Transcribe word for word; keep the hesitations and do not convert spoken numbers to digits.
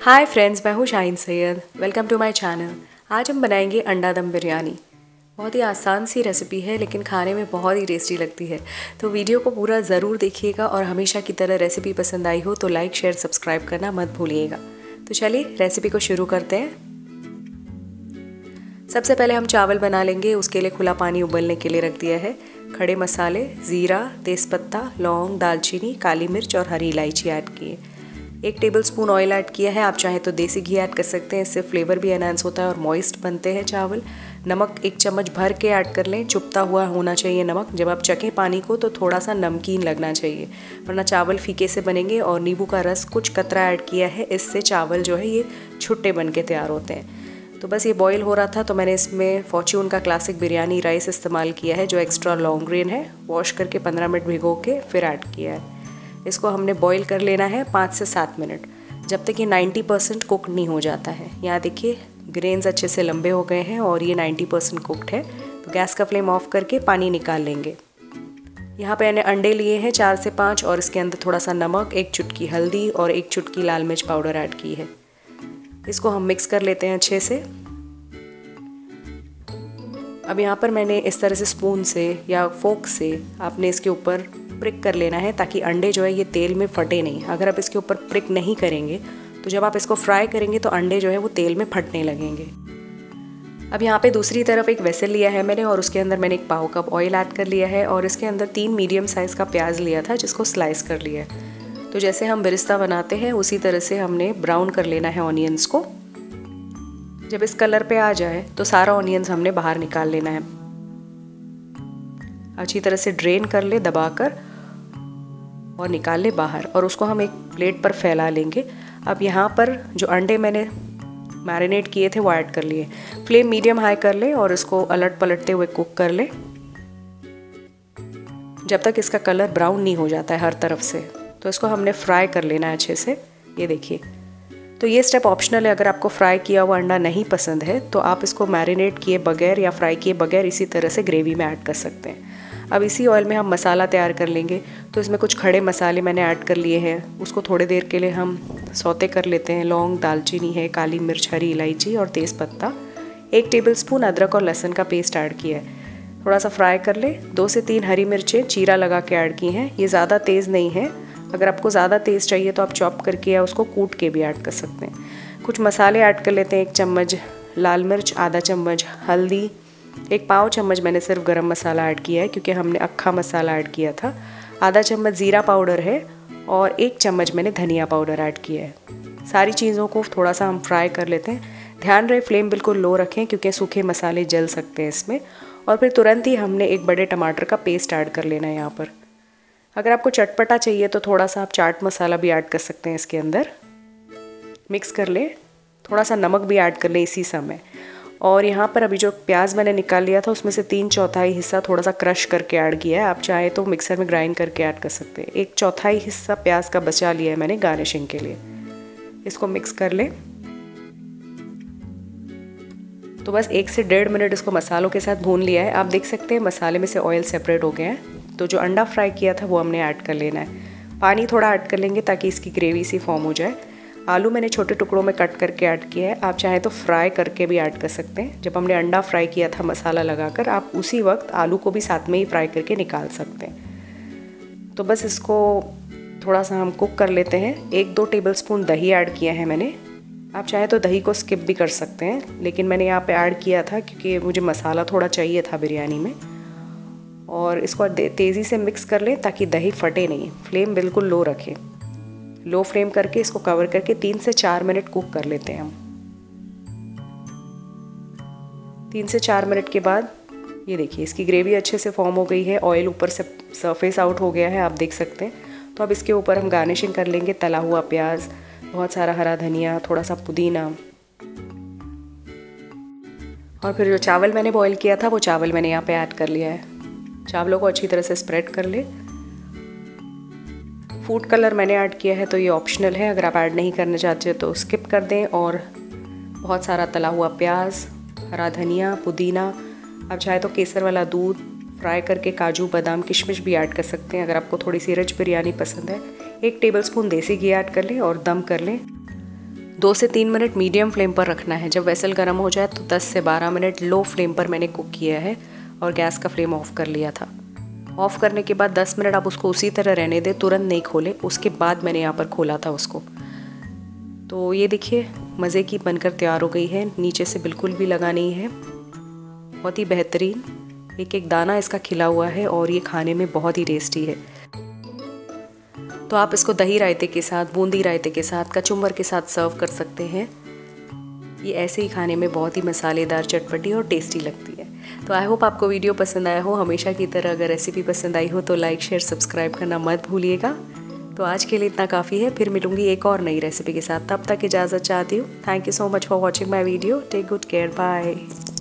हाय friends, मैं हूँ Shaheen Sayyed. Welcome to my channel. आज हम बनाएंगे अंडा दम बिरयानी। बहुत ही आसान सी रेसिपी है, लेकिन खाने में बहुत ही टेस्टी लगती है। तो वीडियो को पूरा ज़रूर देखिएगा और हमेशा की तरह रेसिपी पसंद आई हो तो लाइक शेयर सब्सक्राइब करना मत भूलिएगा। तो चलिए रेसिपी को शुरू करते हैं। सबसे पहले हम चावल बना लेंगे। उसके लिए खुला पानी उबलने के लिए रख दिया है। खड़े मसाले ज़ीरा, तेज़पत्ता, लौंग, दालचीनी, काली मिर्च और हरी इलायची ऐड किए। एक टेबलस्पून ऑयल ऐड किया है। आप चाहे तो देसी घी ऐड कर सकते हैं, इससे फ्लेवर भी एनहांस होता है और मॉइस्ट बनते हैं चावल। नमक एक चम्मच भर के ऐड कर लें। चुपता हुआ होना चाहिए नमक। जब आप चखें पानी को तो थोड़ा सा नमकीन लगना चाहिए, वरना चावल फीके से बनेंगे। और नींबू का रस कुछ कतरा ऐड किया है, इससे चावल जो है ये छुट्टे बन के तैयार होते हैं। तो बस ये बॉयल हो रहा था तो मैंने इसमें फॉर्च्यून का क्लासिक बिरयानी राइस इस्तेमाल किया है, जो एक्स्ट्रा लॉन्ग ग्रेन है। वॉश करके पंद्रह मिनट भिगो के फिर ऐड किया है। इसको हमने बॉईल कर लेना है पाँच से सात मिनट, जब तक ये नब्बे परसेंट कुक नहीं हो जाता है। यहाँ देखिए ग्रेन्स अच्छे से लंबे हो गए हैं और ये नब्बे परसेंट कुक्ड है। तो गैस का फ्लेम ऑफ करके पानी निकाल लेंगे। यहाँ पे मैंने अंडे लिए हैं चार से पाँच और इसके अंदर थोड़ा सा नमक, एक चुटकी हल्दी और एक चुटकी लाल मिर्च पाउडर ऐड की है। इसको हम मिक्स कर लेते हैं अच्छे से। अब यहाँ पर मैंने इस तरह से स्पून से या फोक से आपने इसके ऊपर प्रिक कर लेना है, ताकि अंडे जो है ये तेल में फटे नहीं। अगर आप इसके ऊपर प्रिक नहीं करेंगे तो जब आप इसको फ्राई करेंगे तो अंडे जो है वो तेल में फटने लगेंगे। अब यहाँ पे दूसरी तरफ एक वेसल लिया है मैंने और उसके अंदर मैंने एक पाव कप ऑयल ऐड कर लिया है और इसके अंदर तीन मीडियम साइज़ का प्याज लिया था, जिसको स्लाइस कर लिया है। तो जैसे हम बिरिस्ता बनाते हैं उसी तरह से हमने ब्राउन कर लेना है ऑनियंस को। जब इस कलर पे आ जाए तो सारा ऑनियंस हमने बाहर निकाल लेना है। अच्छी तरह से ड्रेन कर ले दबाकर और निकाल ले बाहर, और उसको हम एक प्लेट पर फैला लेंगे। अब यहाँ पर जो अंडे मैंने मैरिनेट किए थे वो ऐड कर लिए। फ्लेम मीडियम हाई कर ले और इसको अलट पलटते हुए कुक कर ले, जब तक इसका कलर ब्राउन नहीं हो जाता है हर तरफ से। तो इसको हमने फ्राई कर लेना है अच्छे से। ये देखिए, तो ये स्टेप ऑप्शनल है। अगर आपको फ्राई किया हुआ अंडा नहीं पसंद है तो आप इसको मैरिनेट किए बगैर या फ्राई किए बगैर इसी तरह से ग्रेवी में ऐड कर सकते हैं। अब इसी ऑयल में हम मसाला तैयार कर लेंगे। तो इसमें कुछ खड़े मसाले मैंने ऐड कर लिए हैं, उसको थोड़ी देर के लिए हम सौते कर लेते हैं। लौंग, दालचीनी है, काली मिर्च, हरी इलायची और तेज़पत्ता। एक टेबलस्पून अदरक और लहसुन का पेस्ट ऐड किया है। थोड़ा सा फ्राई कर ले। दो से तीन हरी मिर्चें चीरा लगा के ऐड की हैं। ये ज़्यादा तेज़ नहीं है। अगर आपको ज़्यादा तेज़ चाहिए तो आप चॉप करके या उसको कूट के भी ऐड कर सकते हैं। कुछ मसाले ऐड कर लेते हैं। एक चम्मच लाल मिर्च, आधा चम्मच हल्दी, एक पाव चम्मच मैंने सिर्फ गरम मसाला ऐड किया है क्योंकि हमने अक्खा मसाला ऐड किया था। आधा चम्मच ज़ीरा पाउडर है और एक चम्मच मैंने धनिया पाउडर ऐड किया है। सारी चीज़ों को थोड़ा सा हम फ्राई कर लेते हैं। ध्यान रहे फ्लेम बिल्कुल लो रखें क्योंकि सूखे मसाले जल सकते हैं इसमें। और फिर तुरंत ही हमने एक बड़े टमाटर का पेस्ट ऐड कर लेना है यहाँ पर। अगर आपको चटपटा चाहिए तो थोड़ा सा आप चाट मसाला भी ऐड कर सकते हैं इसके अंदर। मिक्स कर लें। थोड़ा सा नमक भी ऐड कर लें इसी समय। और यहाँ पर अभी जो प्याज मैंने निकाल लिया था उसमें से तीन चौथाई हिस्सा थोड़ा सा क्रश करके ऐड किया है। आप चाहे तो मिक्सर में ग्राइंड करके ऐड कर सकते हैं। एक चौथाई हिस्सा प्याज का बचा लिया है मैंने गार्निशिंग के लिए। इसको मिक्स कर लें। तो बस एक से डेढ़ मिनट इसको मसालों के साथ भून लिया है। आप देख सकते हैं मसाले में से ऑयल सेपरेट हो गया है। तो जो अंडा फ्राई किया था वो हमने ऐड कर लेना है। पानी थोड़ा ऐड कर लेंगे ताकि इसकी ग्रेवी सी फॉर्म हो जाए। आलू मैंने छोटे टुकड़ों में कट करके ऐड किया है। आप चाहे तो फ्राई करके भी ऐड कर सकते हैं। जब हमने अंडा फ्राई किया था मसाला लगाकर, आप उसी वक्त आलू को भी साथ में ही फ्राई करके निकाल सकते हैं। तो बस इसको थोड़ा सा हम कुक कर लेते हैं। एक दो टेबलस्पून दही ऐड किया है मैंने। आप चाहे तो दही को स्किप भी कर सकते हैं, लेकिन मैंने यहाँ पे ऐड किया था क्योंकि मुझे मसाला थोड़ा चाहिए था बिरयानी में। और इसको तेज़ी से मिक्स कर लें ताकि दही फटे नहीं। फ्लेम बिल्कुल लो रखें। लो फ्लेम करके इसको कवर करके तीन से चार मिनट कुक कर लेते हैं हम। तीन से चार मिनट के बाद ये देखिए इसकी ग्रेवी अच्छे से फॉर्म हो गई है। ऑयल ऊपर से सरफेस आउट हो गया है, आप देख सकते हैं। तो अब इसके ऊपर हम गार्निशिंग कर लेंगे। तला हुआ प्याज, बहुत सारा हरा धनिया, थोड़ा सा पुदीना, और फिर जो चावल मैंने बॉयल किया था वो चावल मैंने यहाँ पे ऐड कर लिया है। चावलों को अच्छी तरह से स्प्रेड कर ले। फूड कलर मैंने ऐड किया है, तो ये ऑप्शनल है। अगर आप ऐड नहीं करना चाहते तो स्किप कर दें। और बहुत सारा तला हुआ प्याज, हरा धनिया, पुदीना, आप चाहे तो केसर वाला दूध, फ्राई करके काजू, बादाम, किशमिश भी ऐड कर सकते हैं अगर आपको थोड़ी सी रिच बिरयानी पसंद है। एक टेबलस्पून देसी घी ऐड कर लें और दम कर लें। दो से तीन मिनट मीडियम फ्लेम पर रखना है। जब वेसल गर्म हो जाए तो दस से बारह मिनट लो फ्लेम पर मैंने कुक किया है और गैस का फ्लेम ऑफ कर लिया था। ऑफ़ करने के बाद दस मिनट आप उसको उसी तरह रहने दें, तुरंत नहीं खोले। उसके बाद मैंने यहाँ पर खोला था उसको, तो ये देखिए मज़े की बनकर तैयार हो गई है। नीचे से बिल्कुल भी लगा नहीं है, बहुत ही बेहतरीन एक एक दाना इसका खिला हुआ है और ये खाने में बहुत ही टेस्टी है। तो आप इसको दही रायते के साथ, बूंदी रायते के साथ, कचुम्बर के साथ सर्व कर सकते हैं। ये ऐसे ही खाने में बहुत ही मसालेदार, चटपटी और टेस्टी लगती है। तो आई होप आपको वीडियो पसंद आया हो। हमेशा की तरह अगर रेसिपी पसंद आई हो तो लाइक, शेयर, सब्सक्राइब करना मत भूलिएगा। तो आज के लिए इतना काफ़ी है, फिर मिलूंगी एक और नई रेसिपी के साथ। तब तक इजाज़त चाहती हूँ। Thank you so much for watching my video. Take good care, bye.